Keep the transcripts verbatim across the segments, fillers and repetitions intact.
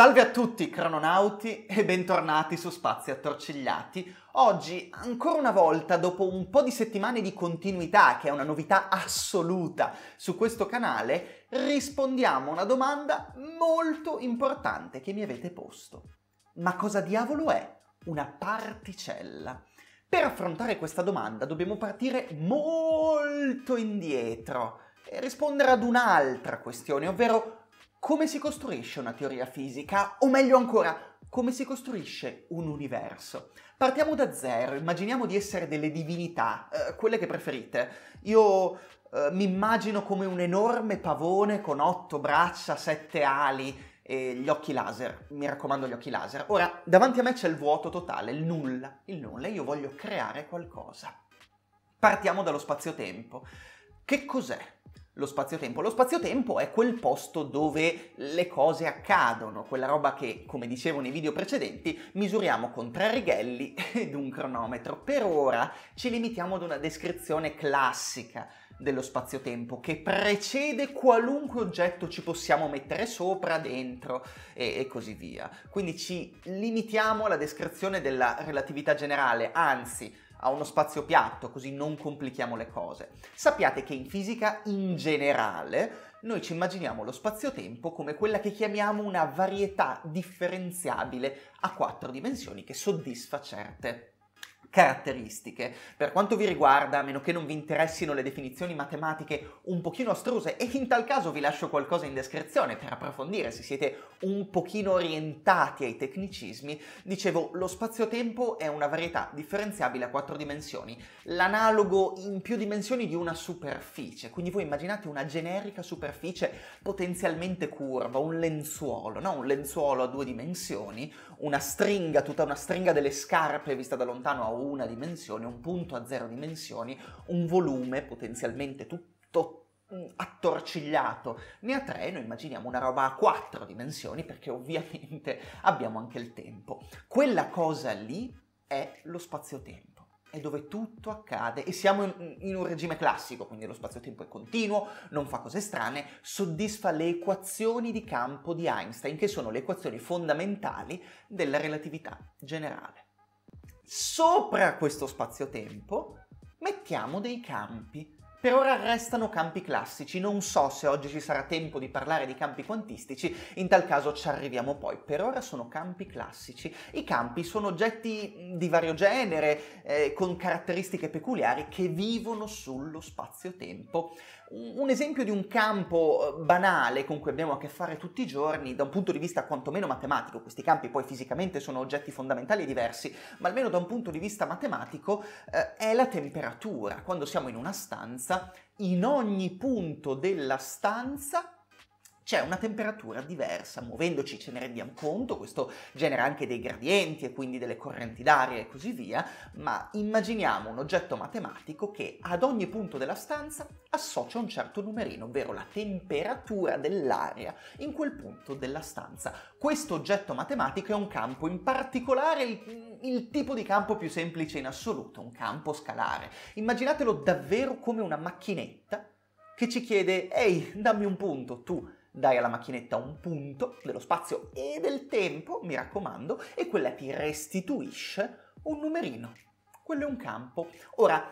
Salve a tutti crononauti e bentornati su Spazi Attorcigliati. Oggi, ancora una volta, dopo un po' di settimane di continuità, che è una novità assoluta su questo canale, rispondiamo a una domanda molto importante che mi avete posto. Ma cosa diavolo è una particella? Per affrontare questa domanda dobbiamo partire molto indietro e rispondere ad un'altra questione, ovvero come si costruisce una teoria fisica, o meglio ancora, come si costruisce un universo. Partiamo da zero, immaginiamo di essere delle divinità, eh, quelle che preferite. Io eh, mi immagino come un enorme pavone con otto braccia, sette ali e gli occhi laser, mi raccomando gli occhi laser. Ora, davanti a me c'è il vuoto totale, il nulla, il nulla, io voglio creare qualcosa. Partiamo dallo spazio-tempo. Che cos'è? Lo spazio-tempo. Lo spazio-tempo è quel posto dove le cose accadono, quella roba che, come dicevo nei video precedenti, misuriamo con tre righelli ed un cronometro. Per ora ci limitiamo ad una descrizione classica dello spazio-tempo che precede qualunque oggetto ci possiamo mettere sopra, dentro e, e così via. Quindi ci limitiamo alla descrizione della relatività generale, anzi a uno spazio piatto, così non complichiamo le cose. Sappiate che in fisica in generale noi ci immaginiamo lo spazio-tempo come quella che chiamiamo una varietà differenziabile a quattro dimensioni che soddisfa certe caratteristiche. Per quanto vi riguarda, a meno che non vi interessino le definizioni matematiche un pochino astruse, e in tal caso vi lascio qualcosa in descrizione per approfondire se siete un pochino orientati ai tecnicismi, dicevo, lo spazio-tempo è una varietà differenziabile a quattro dimensioni, l'analogo in più dimensioni di una superficie. Quindi voi immaginate una generica superficie potenzialmente curva, un lenzuolo, no? Un lenzuolo a due dimensioni, una stringa, tutta una stringa delle scarpe vista da lontano a una dimensione, un punto a zero dimensioni, un volume potenzialmente tutto attorcigliato ne ha tre, noi immaginiamo una roba a quattro dimensioni perché ovviamente abbiamo anche il tempo. Quella cosa lì è lo spazio-tempo, è dove tutto accade e siamo in, in un regime classico, quindi lo spazio-tempo è continuo, non fa cose strane, soddisfa le equazioni di campo di Einstein, che sono le equazioni fondamentali della relatività generale. Sopra questo spazio-tempo mettiamo dei campi. Per ora restano campi classici, non so se oggi ci sarà tempo di parlare di campi quantistici, in tal caso ci arriviamo poi. Per ora sono campi classici. I campi sono oggetti di vario genere, eh, con caratteristiche peculiari, che vivono sullo spazio-tempo. Un esempio di un campo banale con cui abbiamo a che fare tutti i giorni, da un punto di vista quantomeno matematico, questi campi poi fisicamente sono oggetti fondamentali e diversi, ma almeno da un punto di vista matematico, eh, è la temperatura. Quando siamo in una stanza, in ogni punto della stanza c'è una temperatura diversa, muovendoci ce ne rendiamo conto, questo genera anche dei gradienti e quindi delle correnti d'aria e così via, ma immaginiamo un oggetto matematico che ad ogni punto della stanza associa un certo numerino, ovvero la temperatura dell'aria in quel punto della stanza. Questo oggetto matematico è un campo, in particolare il, il tipo di campo più semplice in assoluto, un campo scalare. Immaginatelo davvero come una macchinetta che ci chiede, ehi, dammi un punto, tu dai alla macchinetta un punto dello spazio e del tempo, mi raccomando, e quella ti restituisce un numerino. Quello è un campo. Ora,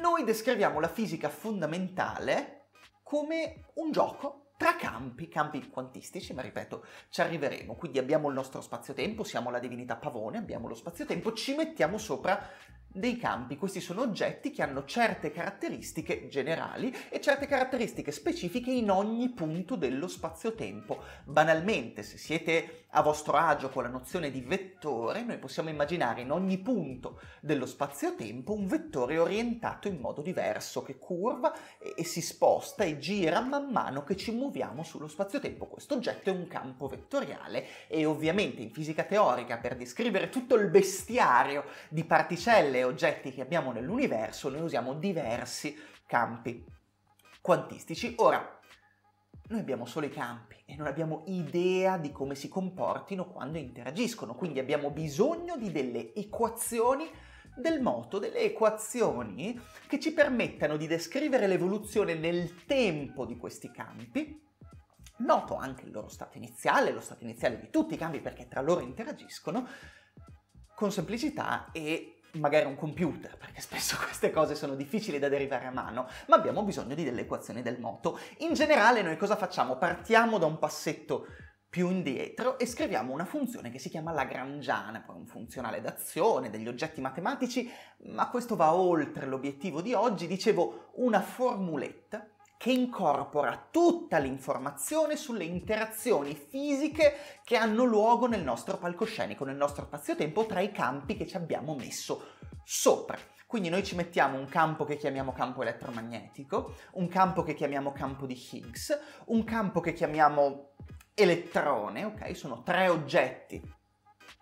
noi descriviamo la fisica fondamentale come un gioco tra campi, campi quantistici, ma ripeto, ci arriveremo. Quindi abbiamo il nostro spazio-tempo, siamo la divinità pavone, abbiamo lo spazio-tempo, ci mettiamo sopra dei campi. Questi sono oggetti che hanno certe caratteristiche generali e certe caratteristiche specifiche in ogni punto dello spazio-tempo. Banalmente, se siete a vostro agio con la nozione di vettore, noi possiamo immaginare in ogni punto dello spazio-tempo un vettore orientato in modo diverso, che curva e, e si sposta e gira man mano che ci muoviamo sullo spazio-tempo. Questo oggetto è un campo vettoriale e ovviamente in fisica teorica, per descrivere tutto il bestiario di particelle oggetti che abbiamo nell'universo, noi usiamo diversi campi quantistici. Ora, noi abbiamo solo i campi e non abbiamo idea di come si comportino quando interagiscono, quindi abbiamo bisogno di delle equazioni del moto, delle equazioni che ci permettano di descrivere l'evoluzione nel tempo di questi campi noto anche il loro stato iniziale, lo stato iniziale di tutti i campi perché tra loro interagiscono con semplicità e magari un computer, perché spesso queste cose sono difficili da derivare a mano, ma abbiamo bisogno di delle equazioni del moto. In generale noi cosa facciamo? Partiamo da un passetto più indietro e scriviamo una funzione che si chiama lagrangiana, poi un funzionale d'azione, degli oggetti matematici, ma questo va oltre l'obiettivo di oggi, dicevo una formuletta che incorpora tutta l'informazione sulle interazioni fisiche che hanno luogo nel nostro palcoscenico, nel nostro spazio-tempo, tra i campi che ci abbiamo messo sopra. Quindi noi ci mettiamo un campo che chiamiamo campo elettromagnetico, un campo che chiamiamo campo di Higgs, un campo che chiamiamo elettrone, ok? Sono tre oggetti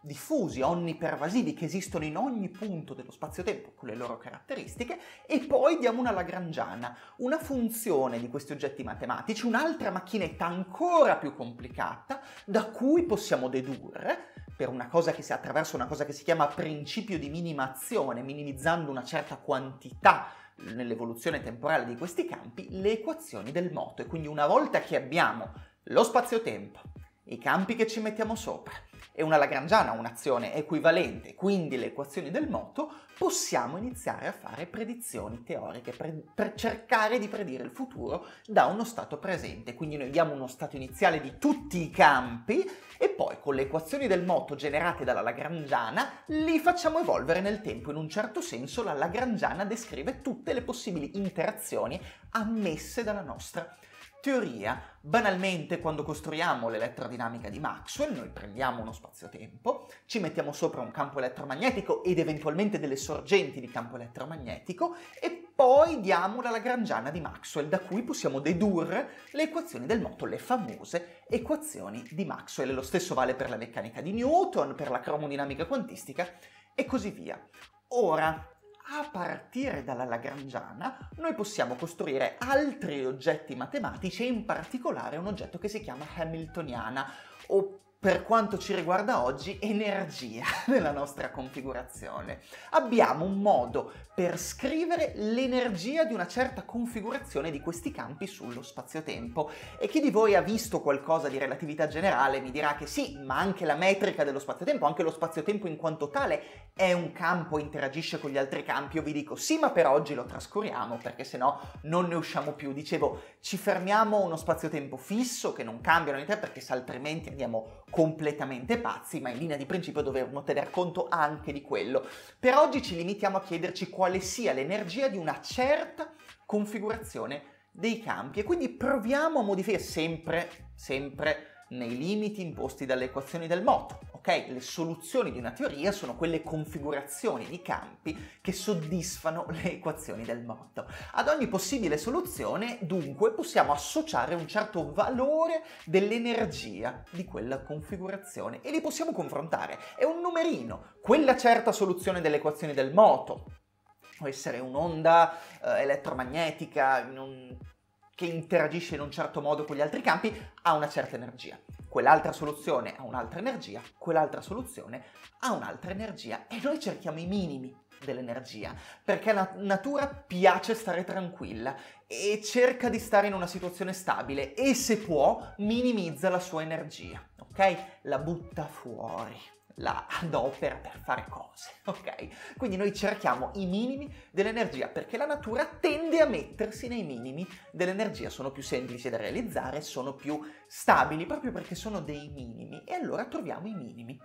diffusi, onnipervasivi, che esistono in ogni punto dello spazio-tempo con le loro caratteristiche, e poi diamo una lagrangiana, una funzione di questi oggetti matematici, un'altra macchinetta ancora più complicata, da cui possiamo dedurre, per una cosa che si, attraverso una cosa che si chiama principio di minimazione, minimizzando una certa quantità nell'evoluzione temporale di questi campi, le equazioni del moto. E quindi una volta che abbiamo lo spazio-tempo, i campi che ci mettiamo sopra, e una lagrangiana, un'azione equivalente, quindi le equazioni del moto, possiamo iniziare a fare predizioni teoriche per, per cercare di predire il futuro da uno stato presente. Quindi noi diamo uno stato iniziale di tutti i campi e poi con le equazioni del moto generate dalla lagrangiana li facciamo evolvere nel tempo. In un certo senso la lagrangiana descrive tutte le possibili interazioni ammesse dalla nostra teoria. Banalmente, quando costruiamo l'elettrodinamica di Maxwell, noi prendiamo uno spazio-tempo, ci mettiamo sopra un campo elettromagnetico ed eventualmente delle sorgenti di campo elettromagnetico e poi diamo la lagrangiana di Maxwell, da cui possiamo dedurre le equazioni del moto, le famose equazioni di Maxwell. Lo stesso vale per la meccanica di Newton, per la cromodinamica quantistica e così via. Ora, a partire dalla lagrangiana noi possiamo costruire altri oggetti matematici e in particolare un oggetto che si chiama hamiltoniana, o per quanto ci riguarda oggi energia nella nostra configurazione. Abbiamo un modo per scrivere l'energia di una certa configurazione di questi campi sullo spazio-tempo, e chi di voi ha visto qualcosa di relatività generale mi dirà che sì, ma anche la metrica dello spazio-tempo, anche lo spazio-tempo in quanto tale è un campo, interagisce con gli altri campi. Io vi dico sì, ma per oggi lo trascuriamo perché sennò non ne usciamo più. Dicevo, ci fermiamo a uno spazio-tempo fisso che non cambia niente, perché se altrimenti andiamo completamente pazzi, ma in linea di principio dovremmo tener conto anche di quello. Per oggi ci limitiamo a chiederci quale sia l'energia di una certa configurazione dei campi e quindi proviamo a modificare sempre, sempre nei limiti imposti dalle equazioni del moto, ok? Le soluzioni di una teoria sono quelle configurazioni di campi che soddisfano le equazioni del moto. Ad ogni possibile soluzione, dunque, possiamo associare un certo valore dell'energia di quella configurazione e li possiamo confrontare. È un numerino, quella certa soluzione delle equazioni del moto, può essere un'onda eh, elettromagnetica, un... che interagisce in un certo modo con gli altri campi, ha una certa energia. Quell'altra soluzione ha un'altra energia, quell'altra soluzione ha un'altra energia e noi cerchiamo i minimi dell'energia, perché la natura piace stare tranquilla e cerca di stare in una situazione stabile e se può minimizza la sua energia, ok? La butta fuori, la adopera per fare cose, ok? Quindi noi cerchiamo i minimi dell'energia perché la natura tende a mettersi nei minimi dell'energia, sono più semplici da realizzare, sono più stabili proprio perché sono dei minimi e allora troviamo i minimi,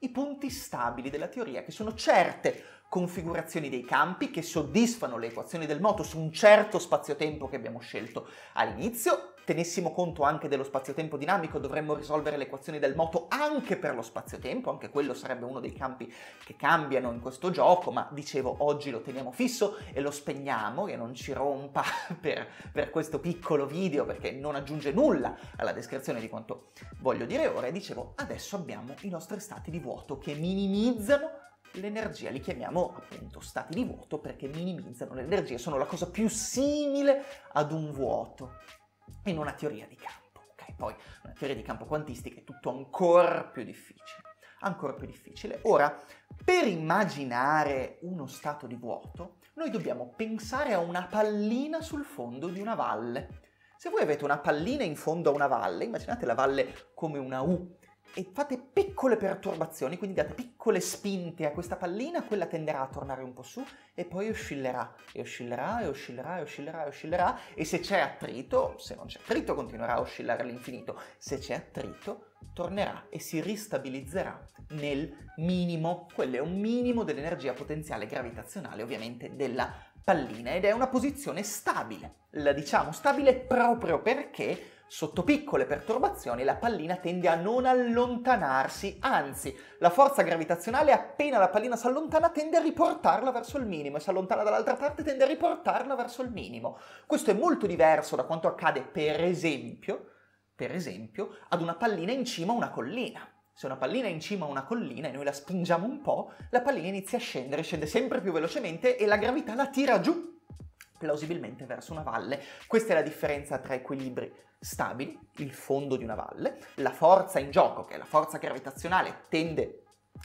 i punti stabili della teoria, che sono certe configurazioni dei campi che soddisfano le equazioni del moto su un certo spazio-tempo che abbiamo scelto all'inizio. Tenessimo conto anche dello spazio-tempo dinamico, dovremmo risolvere le equazioni del moto anche per lo spazio-tempo, anche quello sarebbe uno dei campi che cambiano in questo gioco, ma dicevo oggi lo teniamo fisso e lo spegniamo, che non ci rompa per, per questo piccolo video perché non aggiunge nulla alla descrizione di quanto voglio dire ora. E dicevo, adesso abbiamo i nostri stati di vuoto che minimizzano l'energia, li chiamiamo appunto stati di vuoto perché minimizzano l'energia, sono la cosa più simile ad un vuoto in una teoria di campo, ok? Poi una teoria di campo quantistica è tutto ancora più difficile, ancora più difficile. Ora, per immaginare uno stato di vuoto, noi dobbiamo pensare a una pallina sul fondo di una valle. Se voi avete una pallina in fondo a una valle, immaginate la valle come una U, e fate piccole perturbazioni, quindi date piccole spinte a questa pallina, quella tenderà a tornare un po' su e poi oscillerà, e oscillerà, e oscillerà, e oscillerà, e oscillerà, e se c'è attrito, se non c'è attrito continuerà a oscillare all'infinito, se c'è attrito tornerà e si ristabilizzerà nel minimo, quello è un minimo dell'energia potenziale gravitazionale ovviamente della pallina, ed è una posizione stabile, la diciamo stabile proprio perché sotto piccole perturbazioni la pallina tende a non allontanarsi, anzi la forza gravitazionale appena la pallina si allontana tende a riportarla verso il minimo e si allontana dall'altra parte tende a riportarla verso il minimo. Questo è molto diverso da quanto accade per esempio, per esempio ad una pallina in cima a una collina. Se una pallina è in cima a una collina e noi la spingiamo un po', la pallina inizia a scendere, scende sempre più velocemente e la gravità la tira giù, plausibilmente verso una valle. Questa è la differenza tra equilibri stabili, il fondo di una valle, la forza in gioco, che è la forza gravitazionale, tende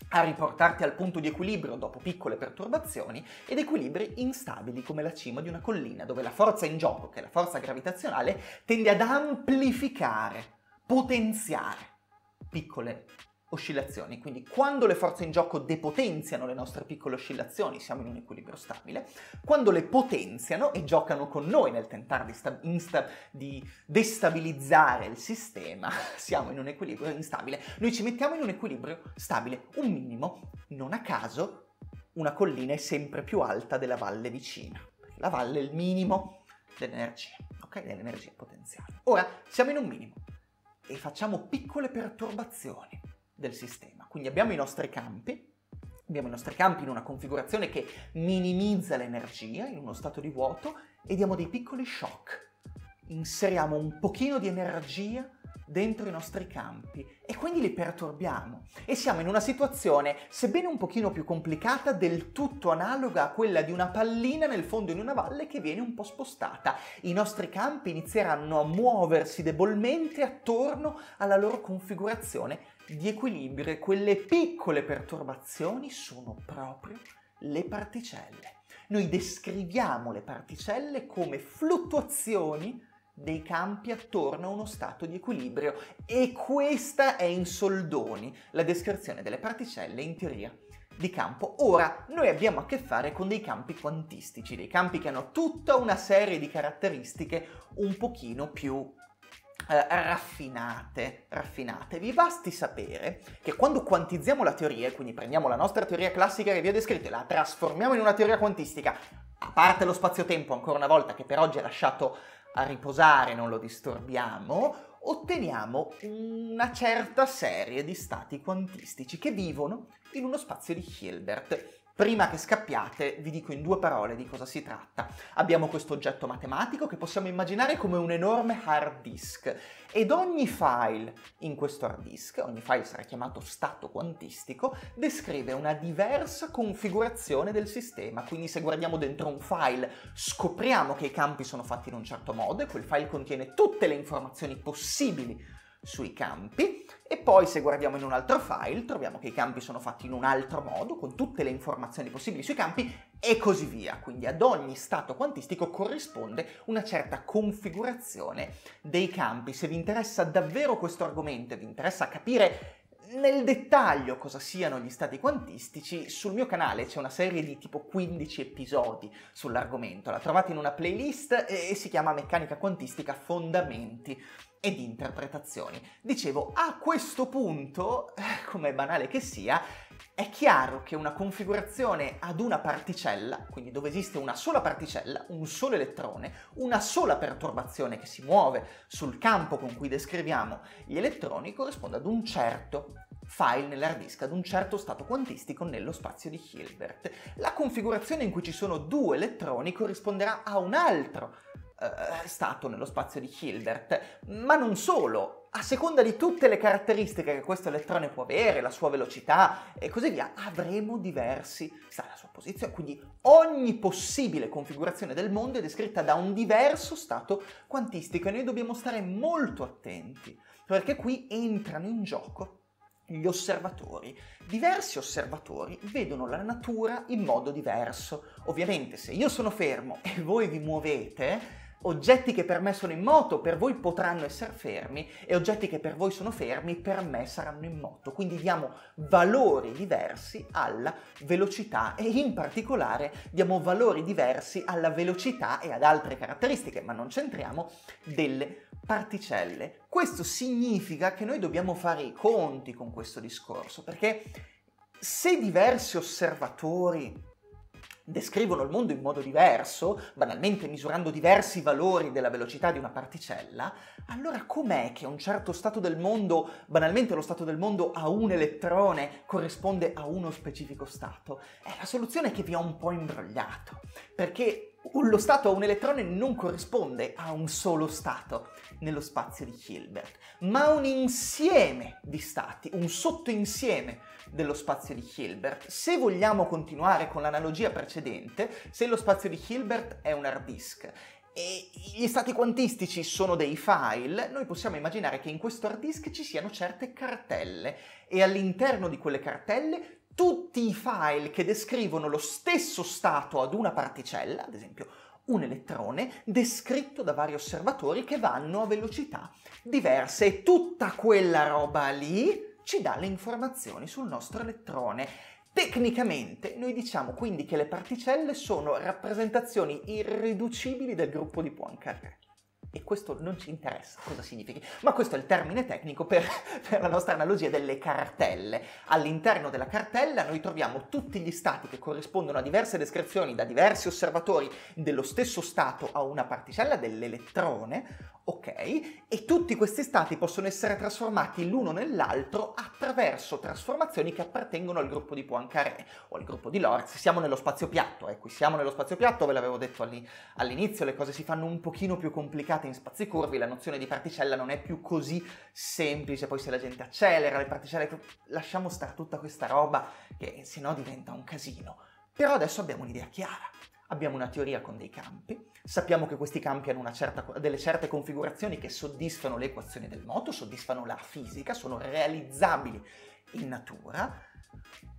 a riportarti al punto di equilibrio dopo piccole perturbazioni, ed equilibri instabili come la cima di una collina, dove la forza in gioco, che è la forza gravitazionale, tende ad amplificare, potenziare piccole oscillazioni, quindi quando le forze in gioco depotenziano le nostre piccole oscillazioni siamo in un equilibrio stabile, quando le potenziano e giocano con noi nel tentare di, di destabilizzare il sistema siamo in un equilibrio instabile, noi ci mettiamo in un equilibrio stabile, un minimo, non a caso una collina è sempre più alta della valle vicina, la valle è il minimo dell'energia, ok? Dell'energia potenziale. Ora siamo in un minimo e facciamo piccole perturbazioni del sistema. Quindi abbiamo i nostri campi, abbiamo i nostri campi in una configurazione che minimizza l'energia in uno stato di vuoto e diamo dei piccoli shock. Inseriamo un pochino di energia dentro i nostri campi e quindi li perturbiamo e siamo in una situazione, sebbene un pochino più complicata, del tutto analoga a quella di una pallina nel fondo di una valle che viene un po' spostata. I nostri campi inizieranno a muoversi debolmente attorno alla loro configurazione di equilibrio e quelle piccole perturbazioni sono proprio le particelle. Noi descriviamo le particelle come fluttuazioni dei campi attorno a uno stato di equilibrio e questa è in soldoni la descrizione delle particelle in teoria di campo. Ora, noi abbiamo a che fare con dei campi quantistici, dei campi che hanno tutta una serie di caratteristiche un pochino più Eh, raffinate, raffinate. Vi basti sapere che quando quantizziamo la teoria, quindi prendiamo la nostra teoria classica che vi ho descritto e la trasformiamo in una teoria quantistica, a parte lo spazio-tempo ancora una volta che per oggi è lasciato a riposare, non lo disturbiamo, otteniamo una certa serie di stati quantistici che vivono in uno spazio di Hilbert. Prima che scappiate vi dico in due parole di cosa si tratta. Abbiamo questo oggetto matematico che possiamo immaginare come un enorme hard disk ed ogni file in questo hard disk, ogni file sarà chiamato stato quantistico, descrive una diversa configurazione del sistema, quindi se guardiamo dentro un file scopriamo che i campi sono fatti in un certo modo e quel file contiene tutte le informazioni possibili sui campi, e poi se guardiamo in un altro file troviamo che i campi sono fatti in un altro modo con tutte le informazioni possibili sui campi e così via. Quindi ad ogni stato quantistico corrisponde una certa configurazione dei campi. Se vi interessa davvero questo argomento e vi interessa capire nel dettaglio cosa siano gli stati quantistici, sul mio canale c'è una serie di tipo quindici episodi sull'argomento, la trovate in una playlist e si chiama Meccanica Quantistica Fondamenti ed interpretazioni. Dicevo, a questo punto, come banale che sia, è chiaro che una configurazione ad una particella, quindi dove esiste una sola particella, un solo elettrone, una sola perturbazione che si muove sul campo con cui descriviamo gli elettroni, corrisponde ad un certo file nell'hard disk, ad un certo stato quantistico nello spazio di Hilbert. La configurazione in cui ci sono due elettroni corrisponderà a un altro Uh, stato nello spazio di Hilbert, ma non solo, a seconda di tutte le caratteristiche che questo elettrone può avere, la sua velocità e così via, avremo diversi, sarà la sua posizione, quindi ogni possibile configurazione del mondo è descritta da un diverso stato quantistico e noi dobbiamo stare molto attenti, perché qui entrano in gioco gli osservatori. Diversi osservatori vedono la natura in modo diverso. Ovviamente se io sono fermo e voi vi muovete, oggetti che per me sono in moto per voi potranno essere fermi e oggetti che per voi sono fermi per me saranno in moto. Quindi diamo valori diversi alla velocità e in particolare diamo valori diversi alla velocità e ad altre caratteristiche, ma non c'entriamo, delle particelle. Questo significa che noi dobbiamo fare i conti con questo discorso, perché se diversi osservatori descrivono il mondo in modo diverso, banalmente misurando diversi valori della velocità di una particella, allora com'è che un certo stato del mondo, banalmente lo stato del mondo a un elettrone, corrisponde a uno specifico stato? Eh, la soluzione è che vi ho un po' imbrogliato, perché lo stato a un elettrone non corrisponde a un solo stato nello spazio di Hilbert, ma un insieme di stati, un sottoinsieme dello spazio di Hilbert. Se vogliamo continuare con l'analogia precedente, se lo spazio di Hilbert è un hard disk e gli stati quantistici sono dei file, noi possiamo immaginare che in questo hard disk ci siano certe cartelle e all'interno di quelle cartelle tutti i file che descrivono lo stesso stato ad una particella, ad esempio un elettrone, descritto da vari osservatori che vanno a velocità diverse, e tutta quella roba lì ci dà le informazioni sul nostro elettrone. Tecnicamente noi diciamo quindi che le particelle sono rappresentazioni irriducibili del gruppo di Poincaré. E questo non ci interessa cosa significhi, ma questo è il termine tecnico per, per la nostra analogia delle cartelle. All'interno della cartella noi troviamo tutti gli stati che corrispondono a diverse descrizioni da diversi osservatori dello stesso stato a una particella, dell'elettrone, ok? E tutti questi stati possono essere trasformati l'uno nell'altro attraverso trasformazioni che appartengono al gruppo di Poincaré o al gruppo di Lorentz. Siamo nello spazio piatto, ecco, eh? siamo nello spazio piatto, ve l'avevo detto all'inizio, le cose si fanno un pochino più complicate in spazi curvi, la nozione di particella non è più così semplice. Poi se la gente accelera le particelle, lasciamo stare tutta questa roba che sennò diventa un casino. Però adesso abbiamo un'idea chiara, abbiamo una teoria con dei campi, sappiamo che questi campi hanno una certa, delle certe configurazioni che soddisfano le equazioni del moto, soddisfano la fisica, sono realizzabili in natura.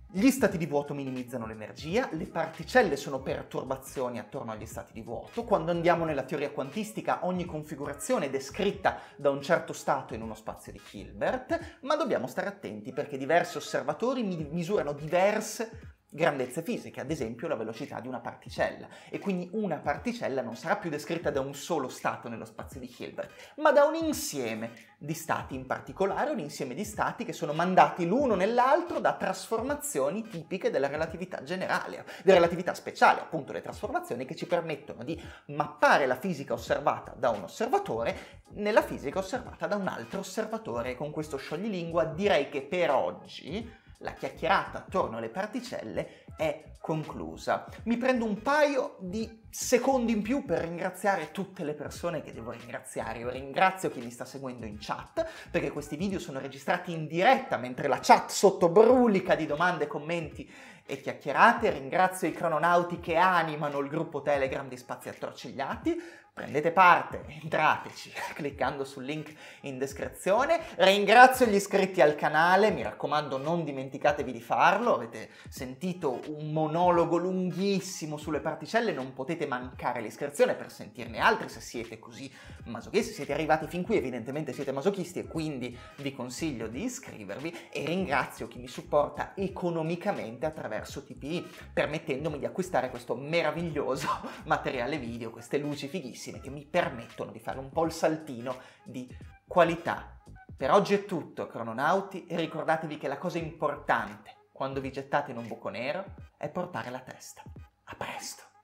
Gli stati di vuoto minimizzano l'energia, le particelle sono perturbazioni attorno agli stati di vuoto. Quando andiamo nella teoria quantistica, ogni configurazione è descritta da un certo stato in uno spazio di Hilbert, ma dobbiamo stare attenti perché diversi osservatori misurano diverse grandezze fisiche, ad esempio la velocità di una particella, e quindi una particella non sarà più descritta da un solo stato nello spazio di Hilbert, ma da un insieme di stati, in particolare un insieme di stati che sono mandati l'uno nell'altro da trasformazioni tipiche della relatività generale, della relatività speciale, appunto le trasformazioni che ci permettono di mappare la fisica osservata da un osservatore nella fisica osservata da un altro osservatore. E con questo scioglilingua direi che per oggi la chiacchierata attorno alle particelle è conclusa. Mi prendo un paio di secondi in più per ringraziare tutte le persone che devo ringraziare. Io ringrazio chi mi sta seguendo in chat, perché questi video sono registrati in diretta mentre la chat sotto brulica di domande, commenti e chiacchierate. Ringrazio i crononauti che animano il gruppo Telegram di Spazi Attorcigliati. Prendete parte, entrateci cliccando sul link in descrizione. Ringrazio gli iscritti al canale, mi raccomando non dimenticatevi di farlo. Avete sentito un monologo lunghissimo sulle particelle, non potete mancare l'iscrizione per sentirne altri se siete così masochisti. Se siete arrivati fin qui evidentemente siete masochisti e quindi vi consiglio di iscrivervi. E ringrazio chi mi supporta economicamente attraverso T P I, permettendomi di acquistare questo meraviglioso materiale video, queste luci fighissime che mi permettono di fare un po' il saltino di qualità. Per oggi è tutto, crononauti, e ricordatevi che la cosa importante quando vi gettate in un buco nero è portare la testa. A presto!